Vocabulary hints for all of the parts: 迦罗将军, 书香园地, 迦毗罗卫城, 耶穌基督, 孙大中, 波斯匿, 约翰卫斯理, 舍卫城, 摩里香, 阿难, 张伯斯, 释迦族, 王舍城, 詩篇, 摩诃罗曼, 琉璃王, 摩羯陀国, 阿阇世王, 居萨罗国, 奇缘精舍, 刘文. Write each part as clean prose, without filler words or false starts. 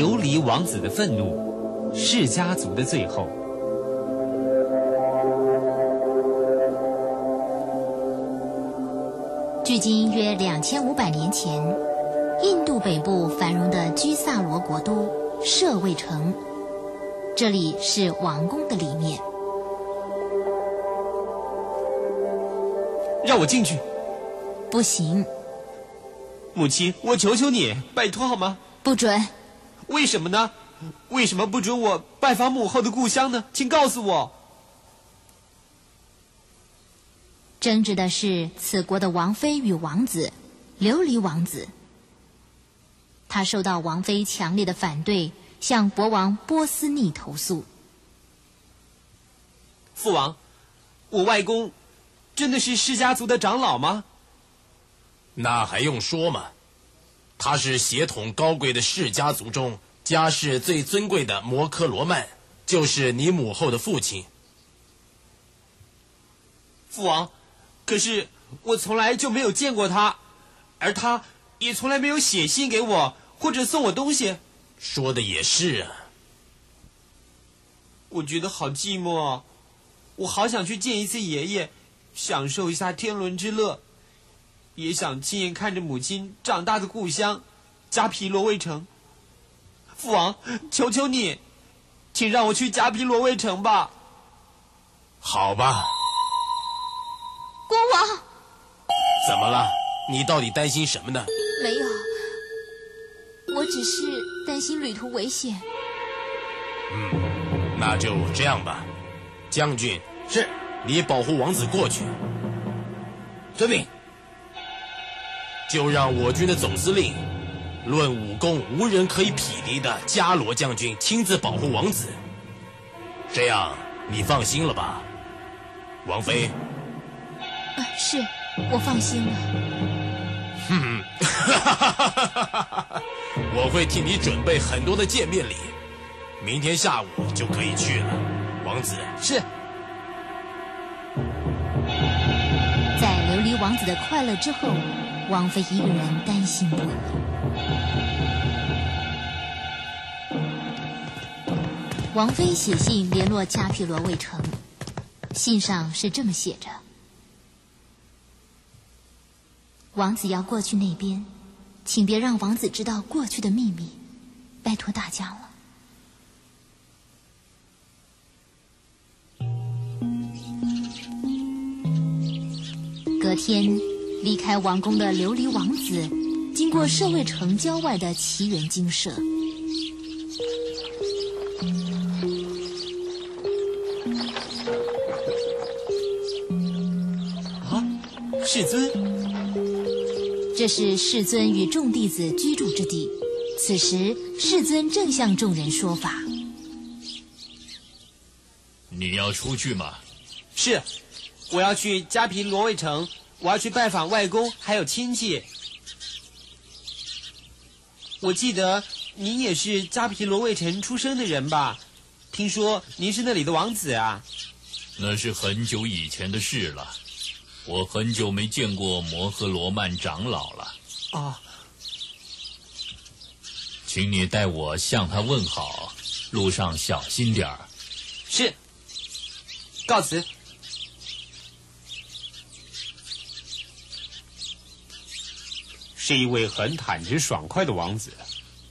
琉璃王子的愤怒，释迦族的最后。距今约2500年前，印度北部繁荣的居萨罗国都舍卫城，这里是王宫的里面。让我进去。不行。母亲，我求求你，拜托好吗？不准。为什么呢？为什么不准我拜访母后的故乡呢？请告诉我。争执的是此国的王妃与王子，琉璃王子。他受到王妃强烈的反对，向国王波斯匿投诉。父王，我外公真的是释迦族的长老吗？那还用说吗？他是血统高贵的释迦族中家世最尊贵的摩诃罗曼，就是你母后的父亲。父王，可是我从来就没有见过他，而他也从来没有写信给我或者送我东西。说的也是啊。我觉得好寂寞哦，我好想去见一次爷爷，享受一下天伦之乐，也想亲眼看着母亲长大的故乡迦毗罗卫城。父王，求求你，请让我去迦毗罗卫城吧。好吧。国王，怎么了？你到底担心什么呢？没有，我只是担心旅途危险。那就这样吧。将军，是你保护王子过去。遵命。就让我军的总司令，论武功无人可以匹敌的迦罗将军亲自保护王子，这样你放心了吧，王妃？是，我放心了。我会替你准备很多的见面礼，明天下午就可以去了，王子。是。在琉璃王子的快乐之后，王妃一个人担心不已。王妃写信联络迦毗罗卫城，信上是这么写着：王子要过去那边，请别让王子知道过去的秘密，拜托大家了。隔天，离开王宫的琉璃王子，经过舍卫城郊外的奇缘精舍。世尊，这是世尊与众弟子居住之地。此时，世尊正向众人说法。你要出去吗？是，我要去迦毗罗卫城。我要去拜访外公还有亲戚。我记得您也是迦毗罗卫城出生的人吧？听说您是那里的王子啊。那是很久以前的事了，我很久没见过摩诃罗曼长老了。啊，请你代我向他问好，路上小心点儿。是，告辞。是一位很坦直爽快的王子。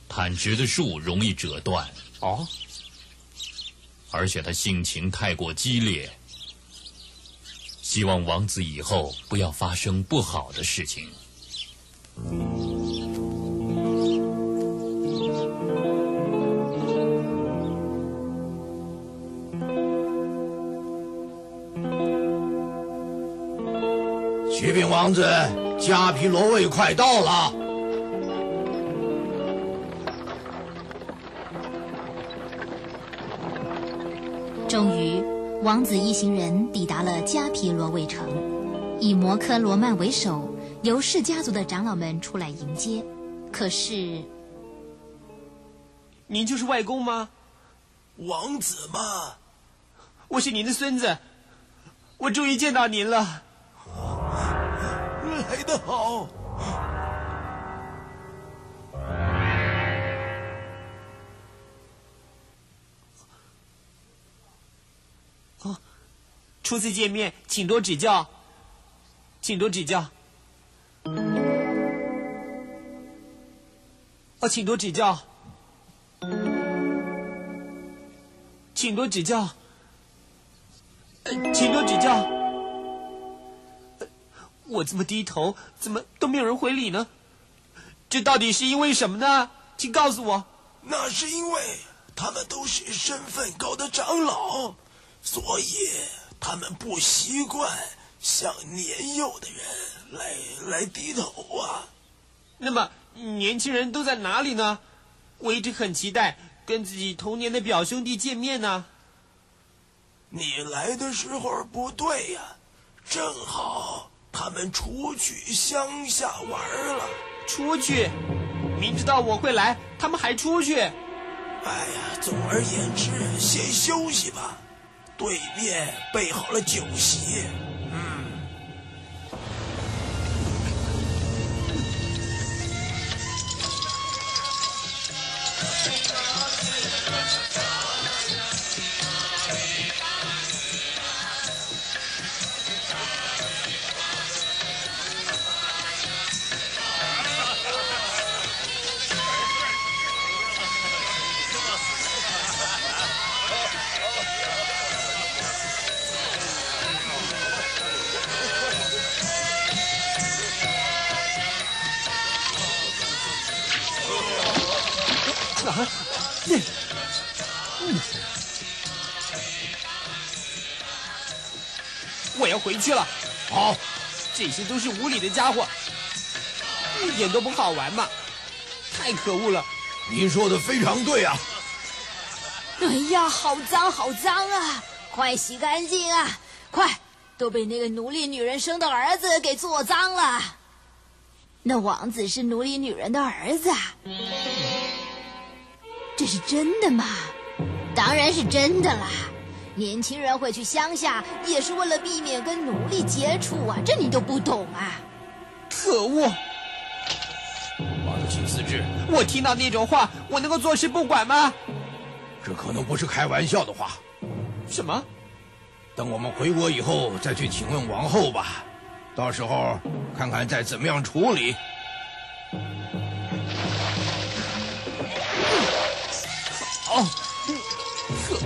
坦直的树容易折断。哦。而且他性情太过激烈。希望王子以后不要发生不好的事情。启禀王子，迦毗罗卫快到了。终于，王子一行人抵达了迦毗罗卫城，以摩诃罗曼为首，由释迦族的长老们出来迎接。可是，您就是外公吗？王子嘛，我是您的孙子，我终于见到您了。来得好，初次见面，请多指教，请多指教。哦，请多指教，请多指教，请多指教。我这么低头，怎么都没有人回礼呢？这到底是因为什么呢？请告诉我。那是因为他们都是身份高的长老，所以他们不习惯向年幼的人来低头啊。那么年轻人都在哪里呢？我一直很期待跟自己同年的表兄弟见面呢。你来的时候不对呀，正好他们出去乡下玩了。出去？明知道我会来，他们还出去。哎呀，总而言之，先休息吧。对面备好了酒席。我要回去了。好，这些都是无理的家伙，一点都不好玩嘛，太可恶了。您说的非常对啊。哎呀，好脏好脏啊，快洗干净啊，快，都被那个奴隶女人生的儿子给做脏了。那王子是奴隶女人的儿子啊？这是真的吗？当然是真的啦。年轻人会去乡下也是为了避免跟奴隶接触啊，这你都不懂啊。可恶，王启自治，我听到那种话我能够坐视不管吗？这可能不是开玩笑的话。什么？等我们回国以后再去请问王后吧，到时候看看再怎么样处理。哦，可恶！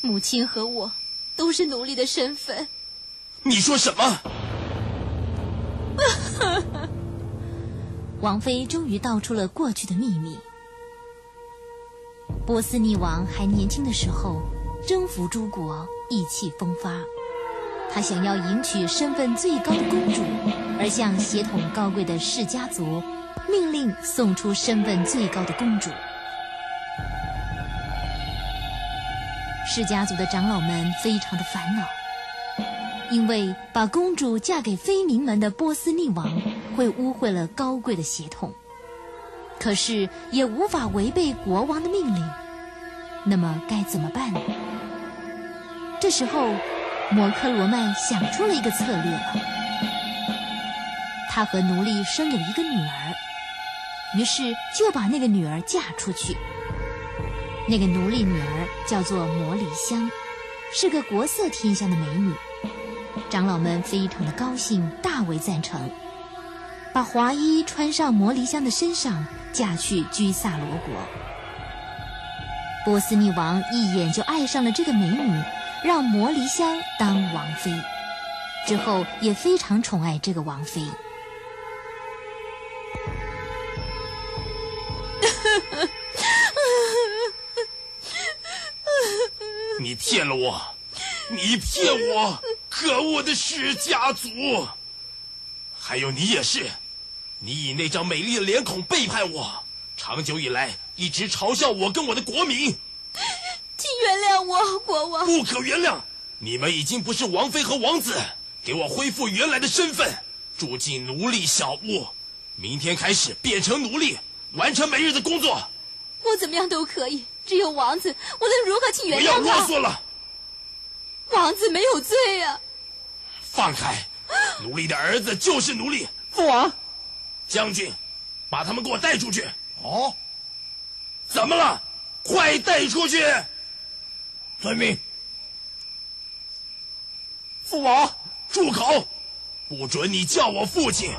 母亲和我都是奴隶的身份。你说什么？王妃终于道出了过去的秘密。波斯匿王还年轻的时候征服诸国，意气风发，他想要迎娶身份最高的公主，而向血统高贵的氏家族命令送出身份最高的公主。世家族的长老们非常的烦恼，因为把公主嫁给非民们的波斯匿王会污秽了高贵的血统，可是也无法违背国王的命令。那么该怎么办呢？这时候摩柯罗曼想出了一个策略了。他和奴隶生有一个女儿，于是就把那个女儿嫁出去。那个奴隶女儿叫做摩里香，是个国色天香的美女。长老们非常的高兴，大为赞成，把华衣穿上摩里香的身上，嫁去居萨罗国。波斯匿王一眼就爱上了这个美女，让摩里香当王妃，之后也非常宠爱这个王妃。你骗了我！你骗我！可恶的世家族！还有你也是，你以那张美丽的脸孔背叛我，长久以来一直嘲笑我跟我的国民。请原谅我，国王！不可原谅！你们已经不是王妃和王子，给我恢复原来的身份，住进奴隶小屋，明天开始变成奴隶，完成每日的工作。我怎么样都可以，只有王子，无论如何请原谅他。不要啰嗦了！王子没有罪啊！放开！奴隶的儿子就是奴隶。父王，将军，把他们给我带出去。哦，怎么了？快带出去！遵命。父王，住口！不准你叫我父亲。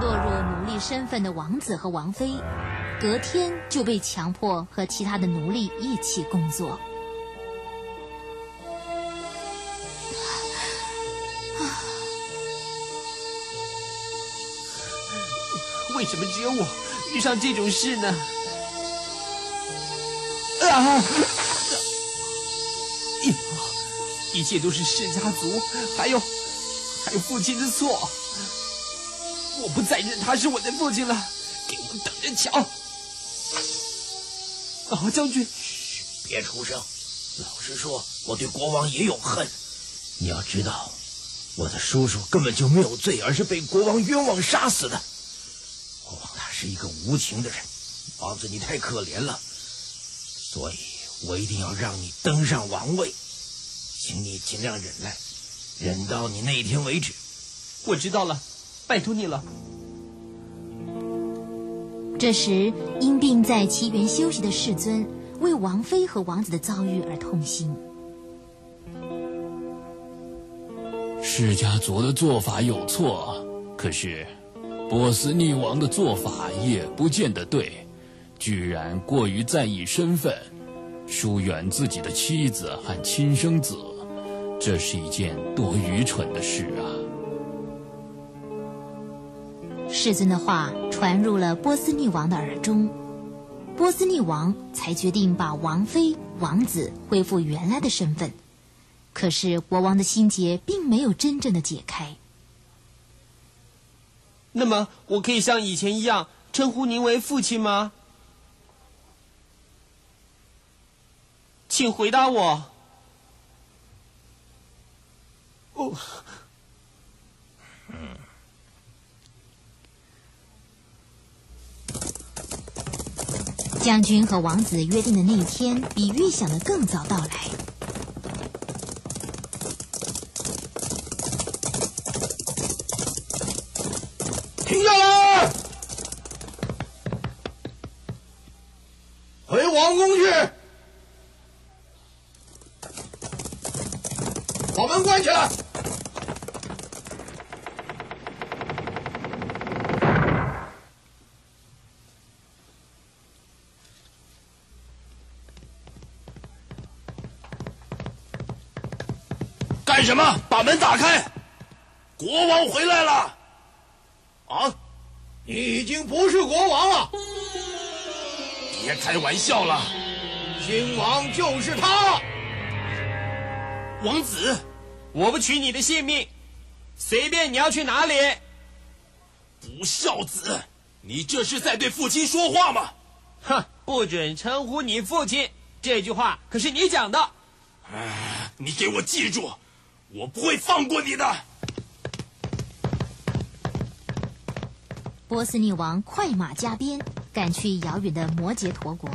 落入奴隶身份的王子和王妃，隔天就被强迫和其他的奴隶一起工作。为什么只有我遇上这种事呢？啊！一切都是世家族，还有父亲的错。我不再认他是我的父亲了，给我等着瞧！啊，将军，嘘，别出声。老实说，我对国王也有恨。你要知道，我的叔叔根本就没有罪，而是被国王冤枉杀死的。国王他是一个无情的人，王子你太可怜了，所以我一定要让你登上王位。请你尽量忍耐，忍到你那一天为止。我知道了，拜托你了。这时，因病在奇园休息的世尊为王妃和王子的遭遇而痛心。释迦族的做法有错，可是波斯匿王的做法也不见得对，居然过于在意身份，疏远自己的妻子和亲生子，这是一件多愚蠢的事啊！世尊的话传入了波斯匿王的耳中，波斯匿王才决定把王妃、王子恢复原来的身份。可是国王的心结并没有真正的解开。那么，我可以像以前一样称呼您为父亲吗？请回答我。哦，将军和王子约定的那一天比预想的更早到来。停下来！回王宫去！把门关起来！干什么？把门打开！国王回来了！啊，你已经不是国王了！别开玩笑了，新王就是他！王子，我不取你的性命，随便你要去哪里。不孝子，你这是在对父亲说话吗？哼，不准称呼你父亲，这句话可是你讲的。你给我记住，我不会放过你的。波斯匿王快马加鞭赶去遥远的摩羯陀国，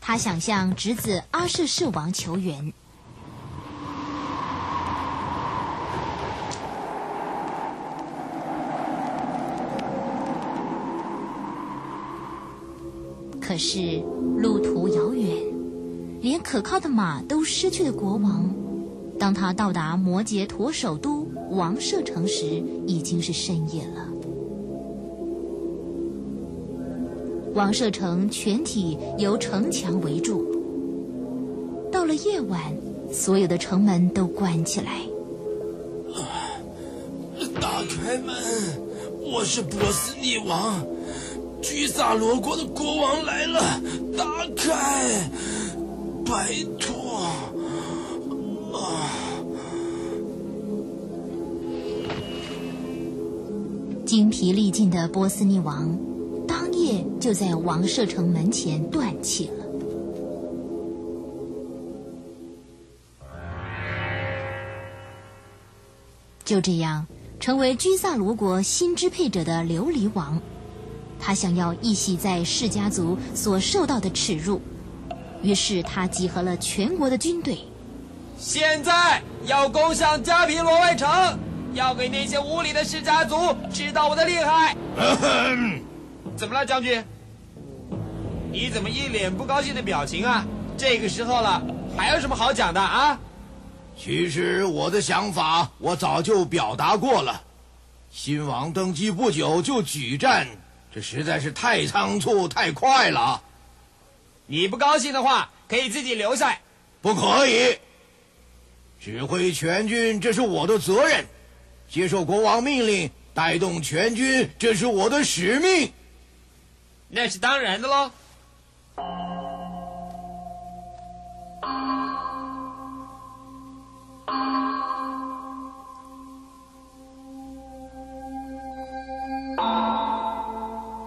他想向侄子阿阇世王求援。可是路途遥远，连可靠的马都失去了国王。当他到达摩羯陀首都王舍城时，已经是深夜了。王舍城全体由城墙围住，到了夜晚，所有的城门都关起来。打开门，我是波斯匿王。居萨罗国的国王来了，打开，拜托！啊！精疲力尽的波斯匿王，当夜就在王舍城门前断气了。就这样成为居萨罗国新支配者的琉璃王。他想要一洗在释家族所受到的耻辱，于是他集合了全国的军队。现在要攻向迦毗罗卫城，要给那些无理的释家族知道我的厉害。怎么了，将军？你怎么一脸不高兴的表情啊？这个时候了，还有什么好讲的啊？其实我的想法我早就表达过了。新王登基不久就举战，这实在是太仓促太快了。你不高兴的话，可以自己留下。不可以。指挥全军，这是我的责任；接受国王命令，带动全军，这是我的使命。那是当然的喽。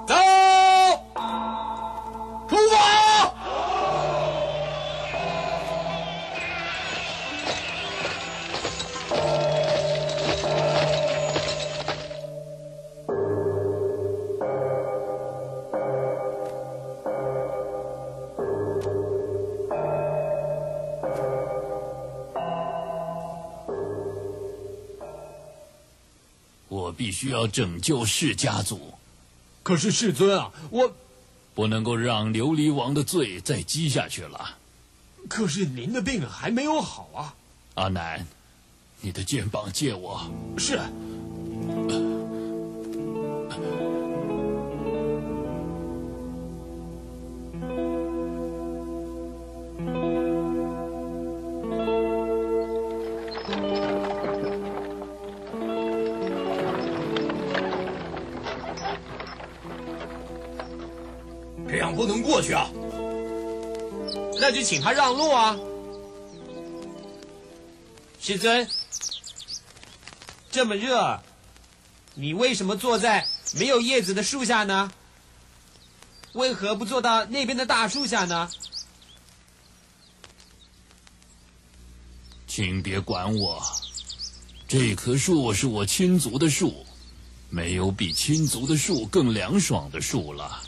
走，出发！必须要拯救释家族，可是世尊啊，我不能够让琉璃王的罪再积下去了。可是您的病还没有好啊！阿南，你的肩膀借我。是。不能过去啊！那就请他让路啊！师尊，这么热，你为什么坐在没有叶子的树下呢？为何不坐到那边的大树下呢？请别管我，这棵树是我亲族的树，没有比亲族的树更凉爽的树了。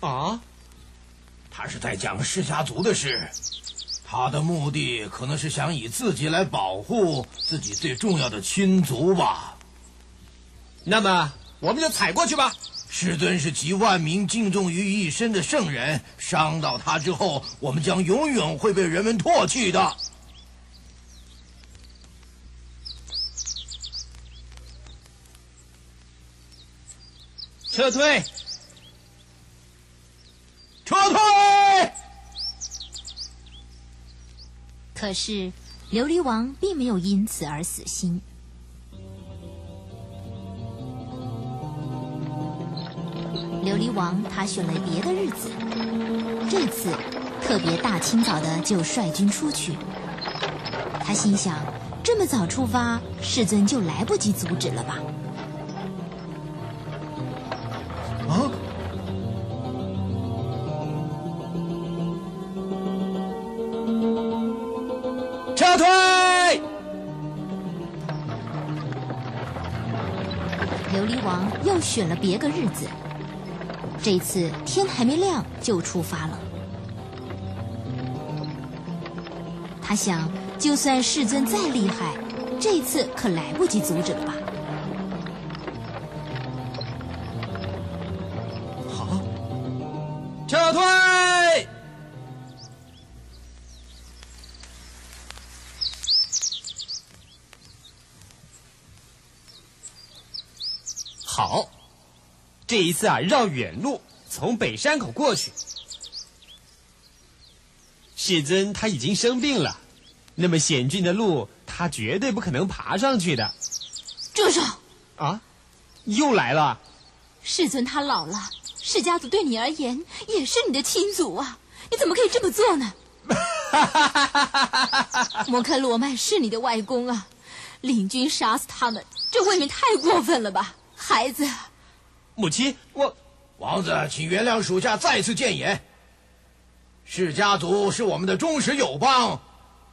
啊，他是在讲释家族的事，他的目的可能是想以自己来保护自己最重要的亲族吧。那么我们就踩过去吧。师尊是集万民敬重于一身的圣人，伤到他之后，我们将永远会被人们唾弃的。撤退！撤退！可是琉璃王并没有因此而死心。琉璃王他选了别的日子，这次特别大清早的就率军出去。他心想，这么早出发，世尊就来不及阻止了吧。撤退！琉璃王又选了别个日子，这次天还没亮就出发了。他想，就算世尊再厉害，这次可来不及阻止了吧。好，撤退！好，这一次啊，绕远路，从北山口过去。世尊他已经生病了，那么险峻的路，他绝对不可能爬上去的。住手！啊，又来了。世尊他老了，释家族对你而言也是你的亲族啊，你怎么可以这么做呢？摩克罗曼是你的外公啊，领军杀死他们，这未免太过分了吧？孩子，母亲，我王子，请原谅属下再次谏言。释家族是我们的忠实友邦，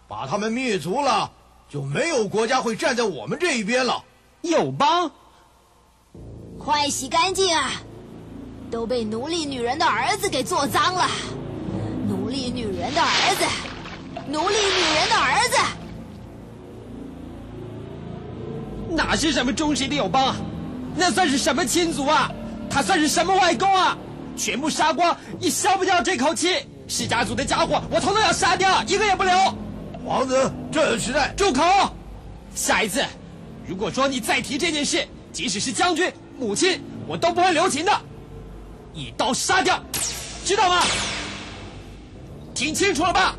把他们灭族了，就没有国家会站在我们这一边了。友邦，快洗干净啊！都被奴隶女人的儿子给做脏了。奴隶女人的儿子，奴隶女人的儿子，哪是什么忠实的友邦啊？那算是什么亲族啊？他算是什么外公啊？全部杀光也消不掉这口气。世家族的家伙，我统统要杀掉，一个也不留。王子，这时代住口！下一次，如果说你再提这件事，即使是将军、母亲，我都不会留情的，一刀杀掉，知道吗？听清楚了吧？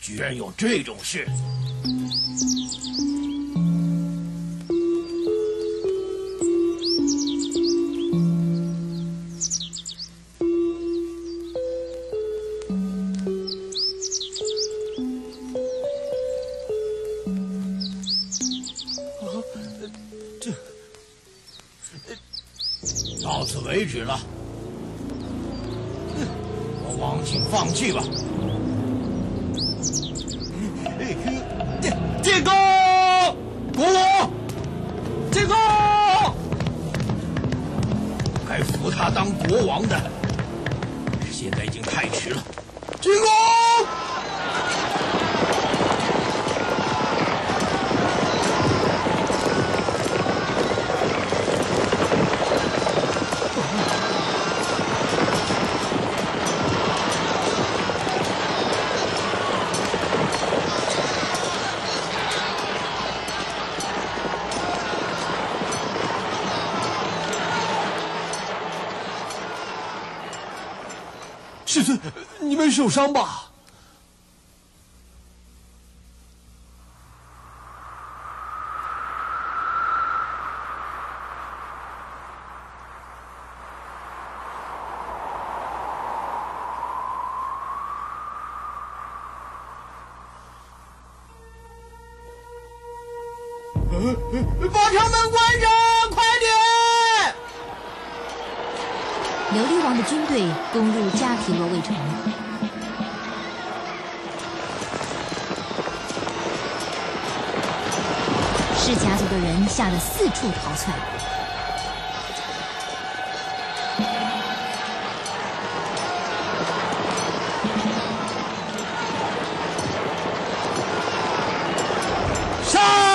居然有这种事！这到此为止了，我王庆放弃吧。 他当国王的，现在已经太迟了。进攻！世子，你没受伤吧？把他们关上！ 琉璃王的军队攻入加提罗卫城。世家族的人吓得四处逃窜。杀！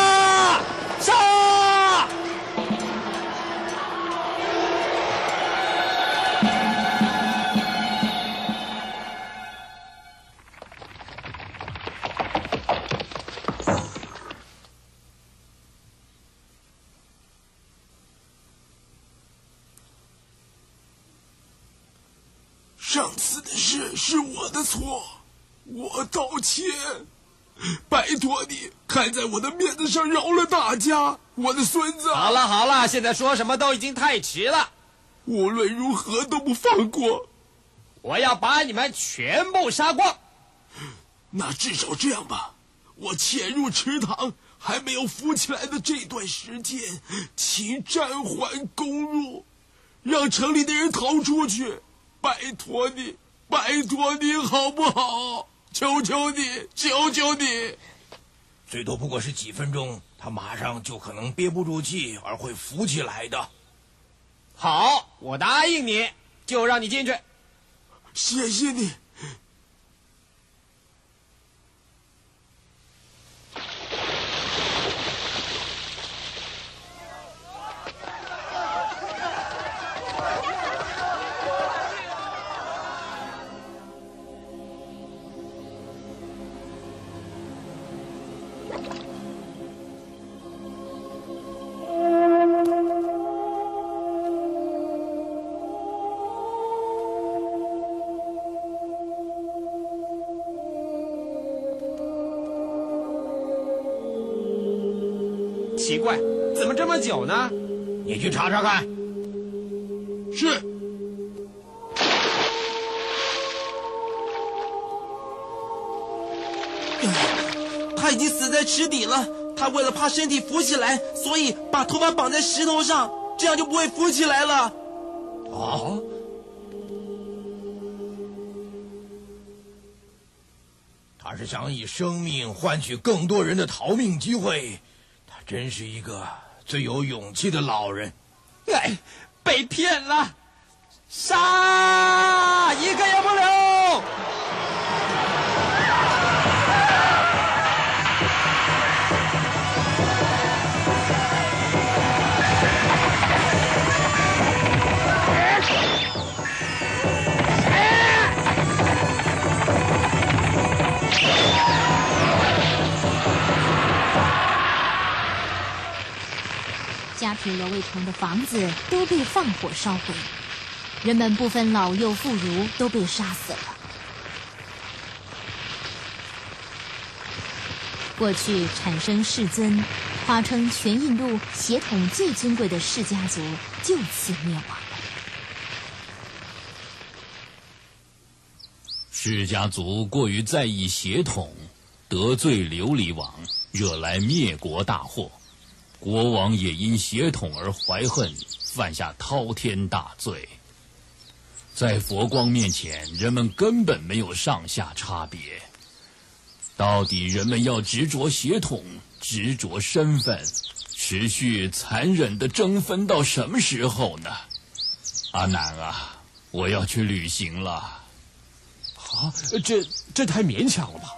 上次的事是我的错，我道歉。拜托你，还在我的面子上饶了大家，我的孙子。好了好了，现在说什么都已经太迟了，无论如何都不放过。我要把你们全部杀光。那至少这样吧，我潜入池塘还没有浮起来的这段时间，请暂缓攻入，让城里的人逃出去。 拜托你，拜托你，好不好？求求你，求求你！最多不过是几分钟，他马上就可能憋不住气而会浮起来的。好，我答应你，就让你进去。谢谢你。奇怪，怎么这么久呢？你去查查看。是。 他已经死在池底了。他为了怕身体浮起来，所以把头发绑在石头上，这样就不会浮起来了。哦。他是想以生命换取更多人的逃命机会。他真是一个最有勇气的老人。哎，被骗了！杀，一个也不留！ 家贫罗卫城的房子都被放火烧毁，人们不分老幼妇孺都被杀死了。过去产生世尊，夸称全印度血统最尊贵的释家族就此灭亡了。释家族过于在意血统，得罪琉璃王，惹来灭国大祸。 国王也因血统而怀恨，犯下滔天大罪。在佛光面前，人们根本没有上下差别。到底人们要执着血统，执着身份，持续残忍地争分到什么时候呢？阿难啊，我要去旅行了。啊，这太勉强了吧？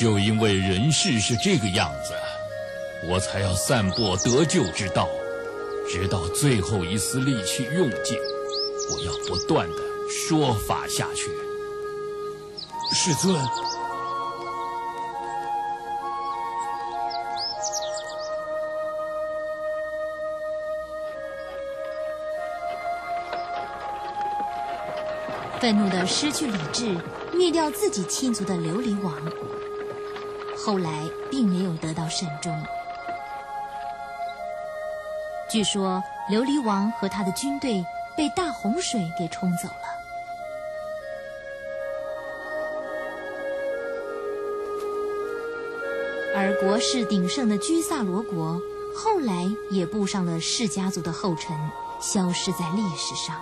就因为人世是这个样子，我才要散播得救之道，直到最后一丝力气用尽，我要不断的说法下去。世尊，愤怒的失去理智，灭掉自己亲族的琉璃王。 后来并没有得到善终。据说琉璃王和他的军队被大洪水给冲走了。而国势鼎盛的居萨罗国后来也步上了释家族的后尘，消失在历史上。